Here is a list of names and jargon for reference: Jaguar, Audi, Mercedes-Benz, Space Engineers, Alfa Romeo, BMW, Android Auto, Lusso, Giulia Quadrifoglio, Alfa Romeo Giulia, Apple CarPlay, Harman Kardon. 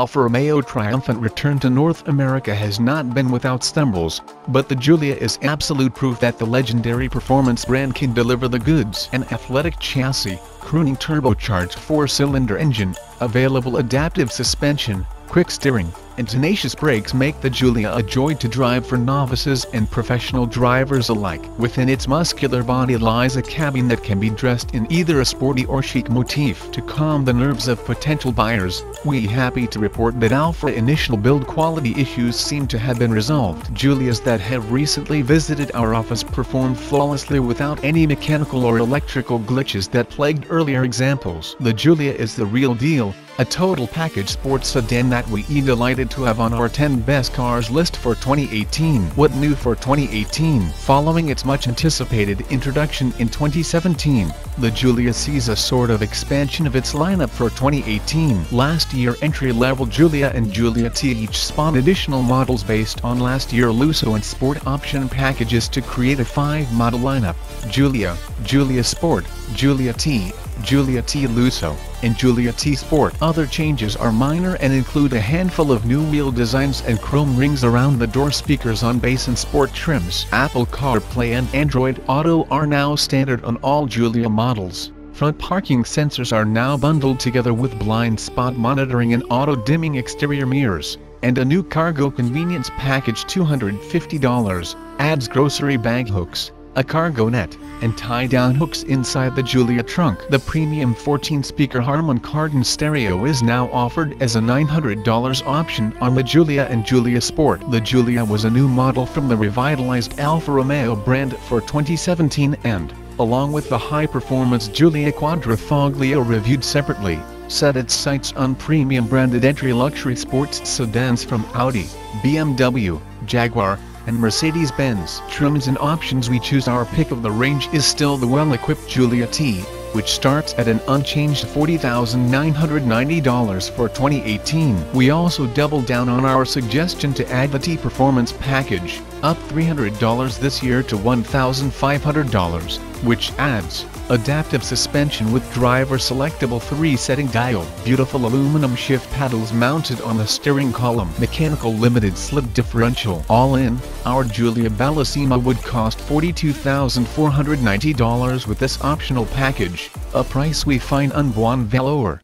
Alfa Romeo triumphant return to North America has not been without stumbles, but the Giulia is absolute proof that the legendary performance brand can deliver the goods. An athletic chassis, crooning turbocharged four-cylinder engine, available adaptive suspension, quick steering, and tenacious brakes make the Giulia a joy to drive for novices and professional drivers alike. Within its muscular body lies a cabin that can be dressed in either a sporty or chic motif. To calm the nerves of potential buyers, we're happy to report that Alfa's initial build quality issues seem to have been resolved. Giulias that have recently visited our office performed flawlessly without any mechanical or electrical glitches that plagued earlier examples. The Giulia is the real deal, a total package sports sedan that we're delighted to have on our 10 best cars list for 2018. What new for 2018? Following its much-anticipated introduction in 2017, the Giulia sees a sort of expansion of its lineup for 2018. Last year entry-level Giulia and Giulia T each spawned additional models based on last year Lusso and Sport option packages to create a five-model lineup: Giulia, Giulia Sport, Giulia T, Giulia T Lusso, and Giulia T Sport. Other changes are minor and include a handful of new wheel designs and chrome rings around the door speakers on base and sport trims. Apple CarPlay and Android Auto are now standard on all Giulia models. Front parking sensors are now bundled together with blind spot monitoring and auto-dimming exterior mirrors, and a new cargo convenience package $250 adds grocery bag hooks, a cargo net, and tie-down hooks inside the Giulia trunk. The premium 14-speaker Harman Kardon stereo is now offered as a $900 option on the Giulia and Giulia Sport. The Giulia was a new model from the revitalized Alfa Romeo brand for 2017 and, along with the high-performance Giulia Quadrifoglio reviewed separately, set its sights on premium branded entry-luxury sports sedans from Audi, BMW, Jaguar, and Mercedes-Benz. Trims and options we choose. Our pick of the range is still the well-equipped Giulia T, which starts at an unchanged $40,990 for 2018. We also doubled down on our suggestion to add the T Performance Package, up $300 this year to $1,500, which adds adaptive suspension with driver-selectable three-setting dial, beautiful aluminum shift paddles mounted on the steering column, mechanical limited slip differential. All in, our Giulia Bellissima would cost $42,490 with this optional package, a price we find un bon valor.